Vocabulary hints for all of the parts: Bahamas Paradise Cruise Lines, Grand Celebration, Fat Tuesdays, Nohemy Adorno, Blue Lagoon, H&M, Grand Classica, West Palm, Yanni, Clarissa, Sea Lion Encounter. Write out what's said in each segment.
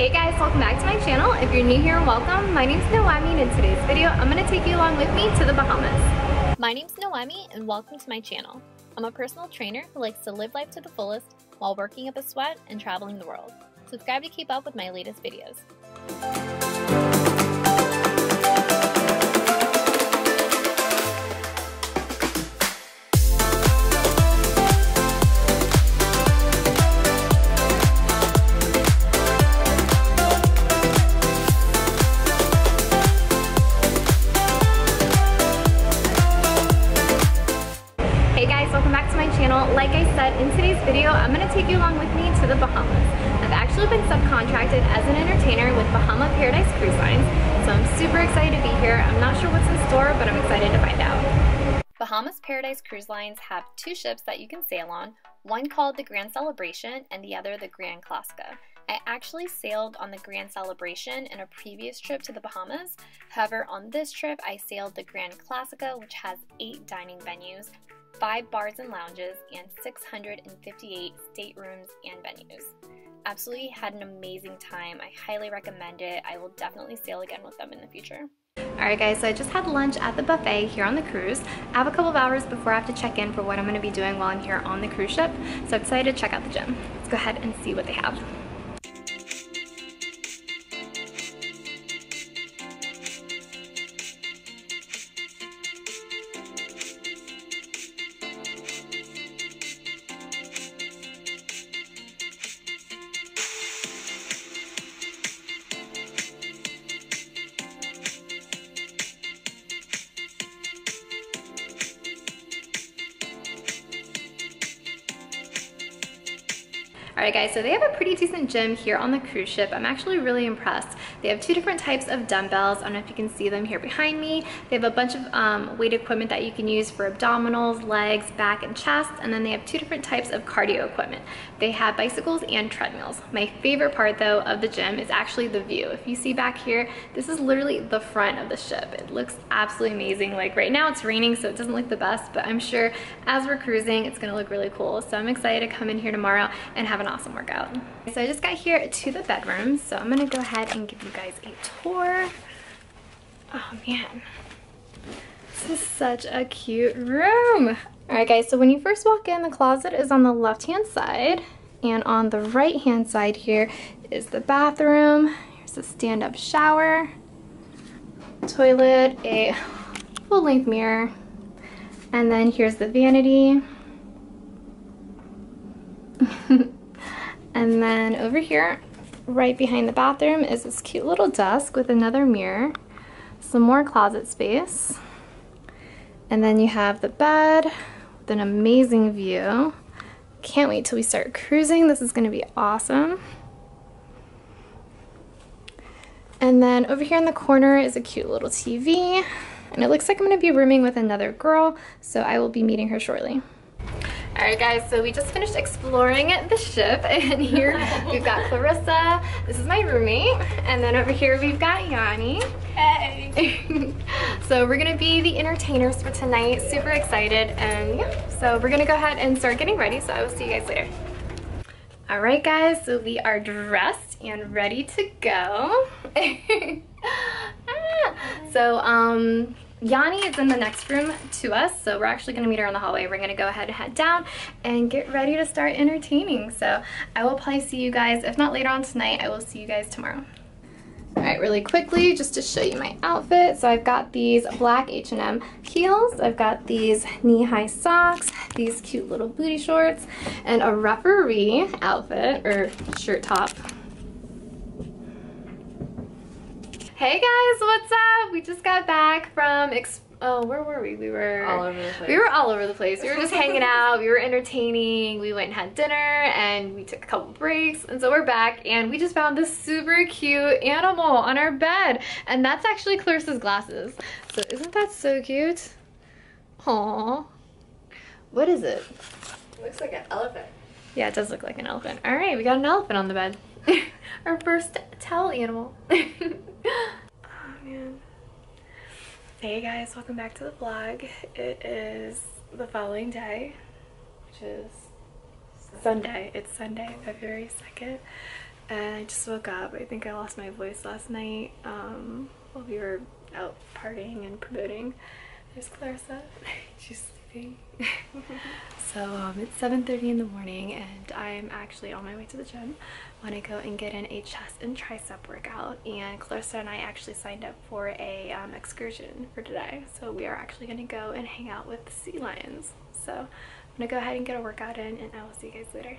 Hey guys, welcome back to my channel. If you're new here, welcome. My name's Nohemy, and in today's video, I'm going to take you along with me to the Bahamas. My name's Nohemy, and welcome to my channel. I'm a personal trainer who likes to live life to the fullest while working up a sweat and traveling the world. Subscribe to keep up with my latest videos. Like I said, in today's video, I'm going to take you along with me to the Bahamas. I've actually been subcontracted as an entertainer with Bahamas Paradise Cruise Lines, so I'm super excited to be here. I'm not sure what's in store, but I'm excited to find out. Bahamas Paradise Cruise Lines have two ships that you can sail on, one called the Grand Celebration and the other the Grand Classica. I actually sailed on the Grand Celebration in a previous trip to the Bahamas. However, on this trip, I sailed the Grand Classica, which has 8 dining venues, 5 bars and lounges, and 658 staterooms and venues. Absolutely had an amazing time. I highly recommend it. I will definitely sail again with them in the future. Alright guys, so I just had lunch at the buffet here on the cruise. I have a couple of hours before I have to check in for what I'm going to be doing while I'm here on the cruise ship, so I'm excited to check out the gym. Let's go ahead and see what they have. Alright guys, so they have a pretty decent gym here on the cruise ship. I'm actually really impressed. They have 2 different types of dumbbells. I don't know if you can see them here behind me. They have a bunch of weight equipment that you can use for abdominals, legs, back, and chest, and then they have 2 different types of cardio equipment. They have bicycles and treadmills. My favorite part though of the gym is actually the view. If you see back here, this is literally the front of the ship. It looks absolutely amazing. Like right now it's raining, so it doesn't look the best, but I'm sure as we're cruising, it's gonna look really cool. So I'm excited to come in here tomorrow and have an awesome workout. So I just got here to the bedroom, so I'm gonna go ahead and give you guys a tour. Oh man, this is such a cute room. All right guys, so when you first walk in, the closet is on the left hand side, and on the right hand side here is the bathroom. Here's a stand-up shower, toilet, a full-length mirror, and then here's the vanity. And then over here, right behind the bathroom, is this cute little desk with another mirror, some more closet space, and then you have the bed with an amazing view. Can't wait till we start cruising. This is going to be awesome. And then over here in the corner is a cute little TV, and it looks like I'm going to be rooming with another girl, so I will be meeting her shortly. Alright guys, so we just finished exploring the ship, and here we've got Clarissa, this is my roommate, and then over here we've got Yanni. Hey! So we're going to be the entertainers for tonight, super excited, and yeah, so we're going to go ahead and start getting ready, so I will see you guys later. Alright guys, so we are dressed and ready to go. Yanni is in the next room to us, so we're actually going to meet her in the hallway. We're going to go ahead and head down and get ready to start entertaining. So I will probably see you guys, if not later on tonight, I will see you guys tomorrow. Alright, really quickly, just to show you my outfit. So I've got these black H&M heels, I've got these knee-high socks, these cute little booty shorts, and a referee outfit, or shirt top. Hey guys, what's up? We just got back from where were we? We were all over the place. We were all over the place. We were just hanging out. We were entertaining. We went and had dinner, and we took a couple breaks, and so we're back. And we just found this super cute animal on our bed, and that's actually Clarissa's glasses. So isn't that so cute? Aww. What is it? It looks like an elephant. Yeah, it does look like an elephant. All right, we got an elephant on the bed. Our first towel animal. Oh man. Hey guys, welcome back to the vlog. It is the following day, which is Sunday. It's Sunday, February 2nd, And I just woke up. I think I lost my voice last night while we were out partying and promoting. There's Clarissa. She's sleeping. So it's 7:30 in the morning, and I'm actually on my way to the gym. I want to go and get in a chest and tricep workout, and Clarissa and I actually signed up for a excursion for today. So we are actually going to go and hang out with the sea lions. So I'm going to go ahead and get a workout in, and I will see you guys later.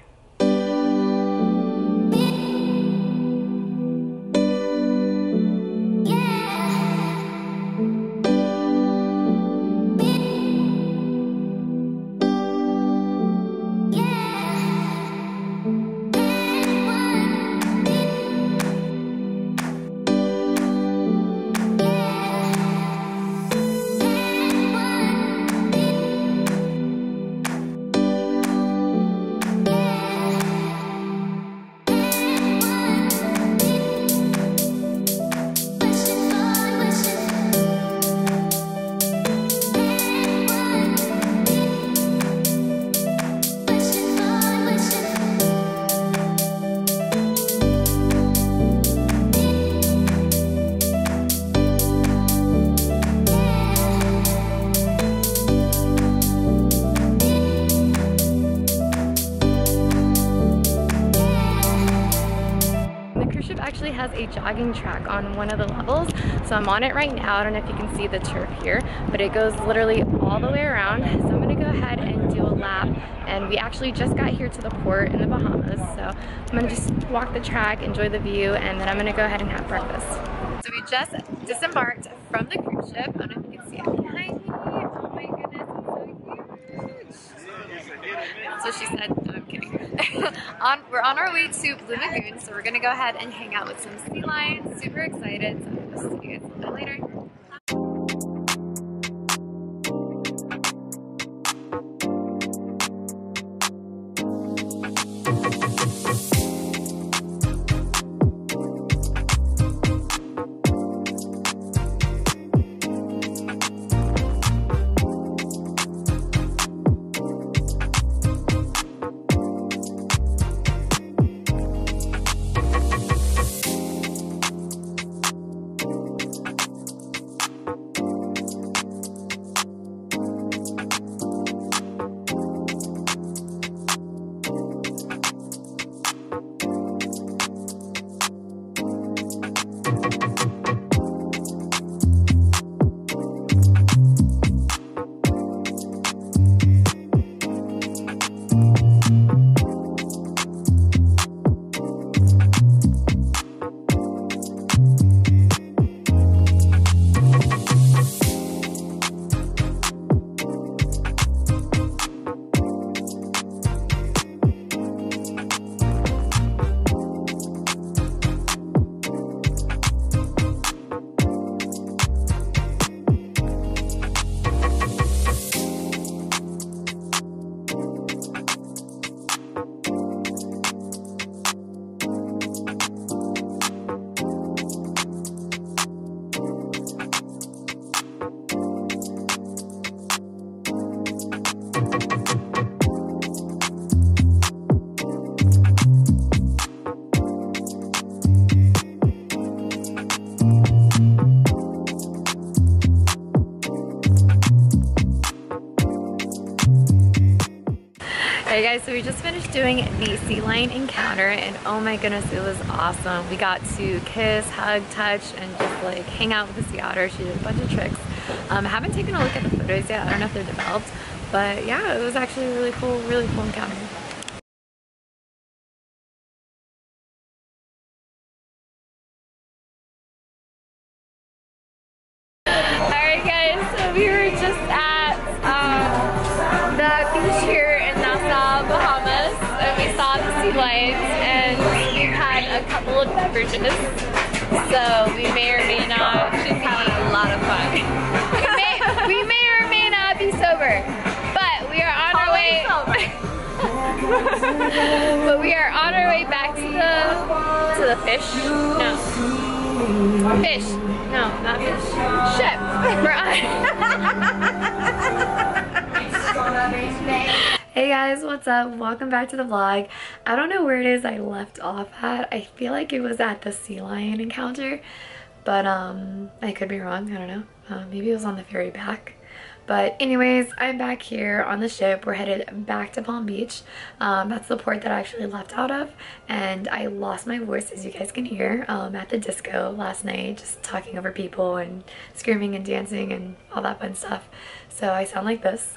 Has a jogging track on one of the levels, so I'm on it right now. I don't know if you can see the turf here, but it goes literally all the way around. So I'm gonna go ahead and do a lap, and we actually just got here to the port in the Bahamas, so I'm gonna just walk the track, enjoy the view, and then I'm gonna go ahead and have breakfast. So we just disembarked from the cruise ship. I don't know if you can see it behind me. Oh my goodness, it's so huge. That's what she said. We're on our way to Blue Lagoon, so we're gonna go ahead and hang out with some sea lions. Super excited, so I'll see you guys a little bit later. Alright guys, so we just finished doing the sea lion encounter, and oh my goodness, it was awesome. We got to kiss, hug, touch, and just like hang out with the sea otter. She did a bunch of tricks. I haven't taken a look at the photos yet. I don't know if they're developed, but yeah, it was actually a really cool encounter. Alright guys, so we were just at the beach here. Bahamas, and we saw the sea lions, and we had a couple of beverages, so we may or may not be having a lot of fun. we may or may not be sober, but we are on our way. But we are on our way back to the fish. No, fish. No, not fish. Ship. We're on. Hey guys, what's up? Welcome back to the vlog. I don't know where it is I left off at. I feel like it was at the sea lion encounter, but I could be wrong. I don't know. Maybe it was on the ferry back. But anyways, I'm back here on the ship. We're headed back to Palm Beach. That's the port that I actually left out of, and I lost my voice, as you guys can hear, at the disco last night, just talking over people and screaming and dancing and all that fun stuff. So I sound like this.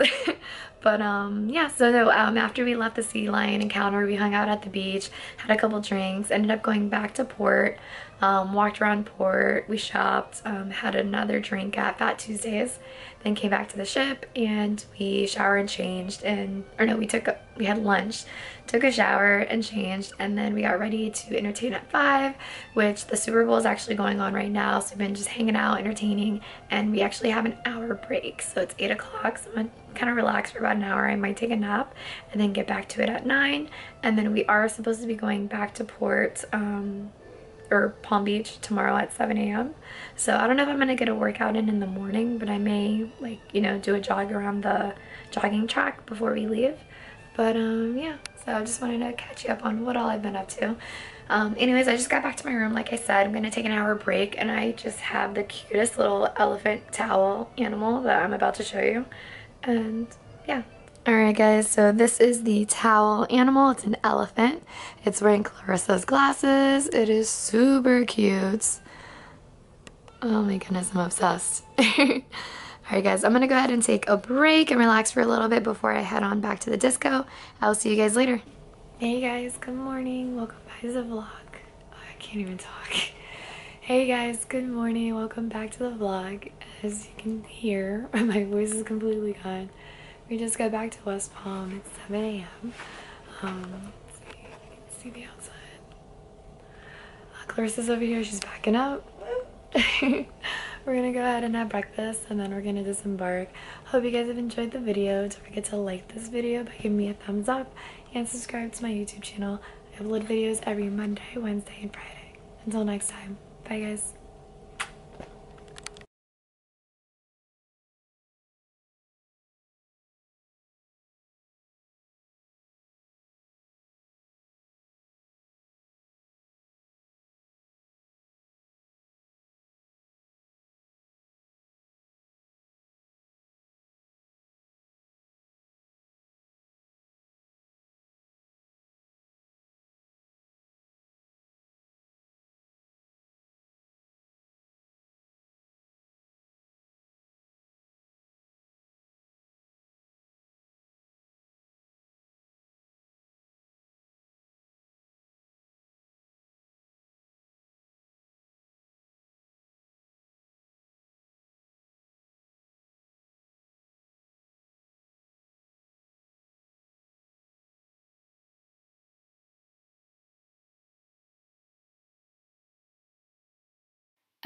But yeah, so after we left the sea lion encounter, we hung out at the beach, had a couple drinks, ended up going back to port, walked around port, we shopped, had another drink at Fat Tuesdays, then came back to the ship and we showered and changed, and we had lunch, took a shower and changed, and then we got ready to entertain at 5, which the Super Bowl is actually going on right now, so we've been just hanging out, entertaining, and we actually have an hour break, so it's 8 o'clock, so I'm kind of relaxed for about an hour. I might take a nap and then get back to it at 9, and then we are supposed to be going back to port or Palm Beach tomorrow at 7 a.m. so I don't know if I'm gonna get a workout in the morning, but I may, like, you know, do a jog around the jogging track before we leave. But yeah, so I just wanted to catch you up on what all I've been up to. Anyways, I just got back to my room. Like I said, I'm gonna take an hour break, and I just have the cutest little elephant towel animal that I'm about to show you. And yeah. Alright guys, so this is the towel animal. It's an elephant. It's wearing Clarissa's glasses. It is super cute. Oh my goodness, I'm obsessed. Alright guys, I'm gonna go ahead and take a break and relax for a little bit before I head on back to the disco. I'll see you guys later. Hey guys, good morning. Welcome back to the vlog. Oh, I can't even talk. Hey guys, good morning. Welcome back to the vlog. As you can hear, my voice is completely gone. We just got back to West Palm at 7 a.m. Let's see, you can see the outside. Clarissa's over here, she's backing up. We're gonna go ahead and have breakfast, and then we're gonna disembark. Hope you guys have enjoyed the video. Don't forget to like this video by giving me a thumbs up and subscribe to my YouTube channel. I upload videos every Monday, Wednesday, and Friday. Until next time, bye guys.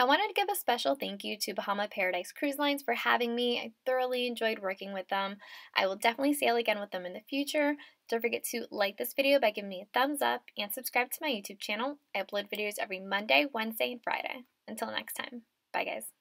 I wanted to give a special thank you to Bahamas Paradise Cruise Lines for having me. I thoroughly enjoyed working with them. I will definitely sail again with them in the future. Don't forget to like this video by giving me a thumbs up and subscribe to my YouTube channel. I upload videos every Monday, Wednesday, and Friday. Until next time, bye guys.